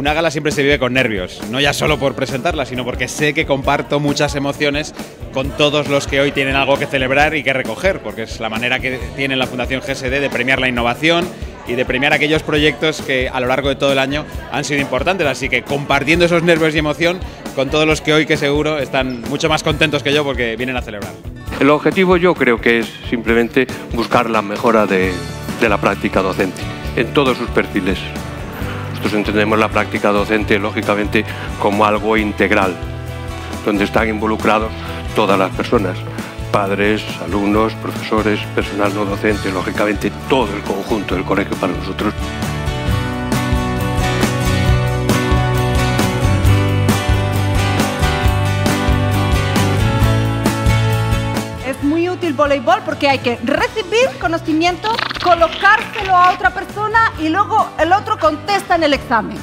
Una gala siempre se vive con nervios, no ya solo por presentarla, sino porque sé que comparto muchas emociones con todos los que hoy tienen algo que celebrar y que recoger, porque es la manera que tiene la Fundación GSD de premiar la innovación y de premiar aquellos proyectos que a lo largo de todo el año han sido importantes. Así que compartiendo esos nervios y emoción con todos los que hoy, que seguro están mucho más contentos que yo porque vienen a celebrar. El objetivo yo creo que es simplemente buscar la mejora de la práctica docente en todos sus perfiles. Nosotros entendemos la práctica docente, lógicamente, como algo integral, donde están involucrados todas las personas, padres, alumnos, profesores, personal no docente, lógicamente todo el conjunto del colegio para nosotros. Es muy útil voleibol porque hay que recibir conocimiento, colocárselo a otra persona y luego el otro contesta en el examen.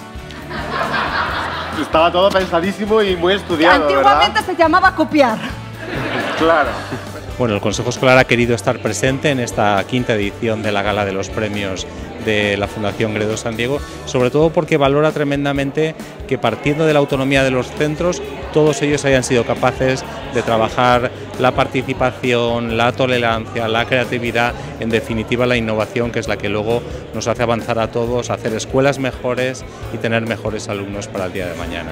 Estaba todo pensadísimo y muy estudiado, antiguamente, ¿verdad? Se llamaba copiar. Claro. Bueno, el Consejo Escolar ha querido estar presente en esta quinta edición de la Gala de los Premios de la Fundación Gredos San Diego, sobre todo porque valora tremendamente que, partiendo de la autonomía de los centros, todos ellos hayan sido capaces de trabajar la participación, la tolerancia, la creatividad, en definitiva la innovación, que es la que luego nos hace avanzar a todos, hacer escuelas mejores y tener mejores alumnos para el día de mañana.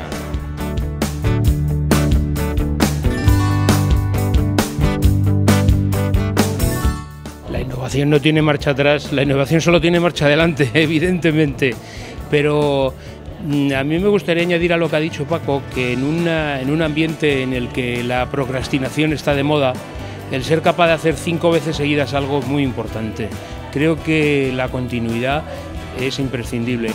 La innovación no tiene marcha atrás, la innovación solo tiene marcha adelante, evidentemente, pero a mí me gustaría añadir a lo que ha dicho Paco, que en un ambiente en el que la procrastinación está de moda, el ser capaz de hacer 5 veces seguidas algo es muy importante. Creo que la continuidad es imprescindible.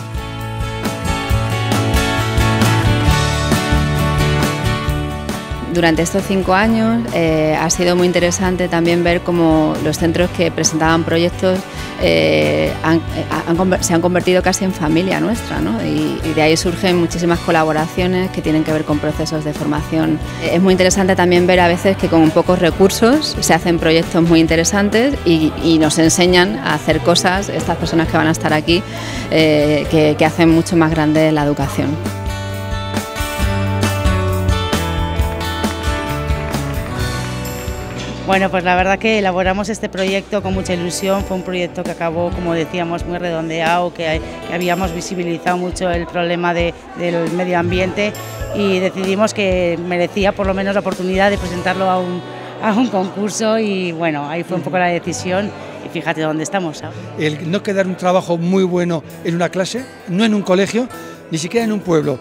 Durante estos 5 años ha sido muy interesante también ver cómo los centros que presentaban proyectos se han convertido casi en familia nuestra, ¿no? Y de ahí surgen muchísimas colaboraciones que tienen que ver con procesos de formación. Es muy interesante también ver a veces que con pocos recursos se hacen proyectos muy interesantes y nos enseñan a hacer cosas, estas personas que van a estar aquí, que hacen mucho más grande la educación. Bueno, pues la verdad que elaboramos este proyecto con mucha ilusión, fue un proyecto que acabó, como decíamos, muy redondeado, que habíamos visibilizado mucho el problema del medio ambiente y decidimos que merecía por lo menos la oportunidad de presentarlo a un concurso y bueno, ahí fue un poco la decisión y fíjate dónde estamos ahora. El no quedar un trabajo muy bueno en una clase, no en un colegio, ni siquiera en un pueblo,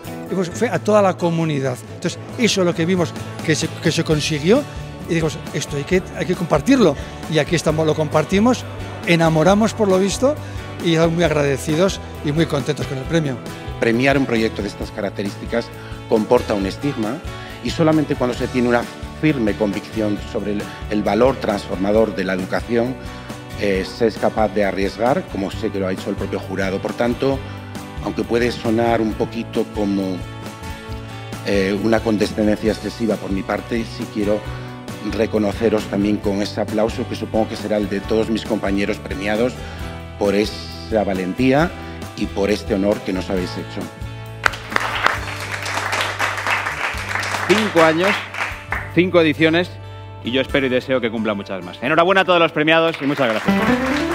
fue a toda la comunidad. Entonces eso es lo que vimos que se consiguió. Y digo, esto hay que compartirlo. Y aquí estamos, lo compartimos, enamoramos por lo visto y estamos muy agradecidos y muy contentos con el premio. Premiar un proyecto de estas características comporta un estigma y solamente cuando se tiene una firme convicción sobre el valor transformador de la educación se es capaz de arriesgar, como sé que lo ha hecho el propio jurado. Por tanto, aunque puede sonar un poquito como una condescendencia excesiva por mi parte, sí quiero reconoceros también con ese aplauso que supongo que será el de todos mis compañeros premiados por esa valentía y por este honor que nos habéis hecho. 5 años, 5 ediciones y yo espero y deseo que cumpla muchas más. Enhorabuena a todos los premiados y muchas gracias.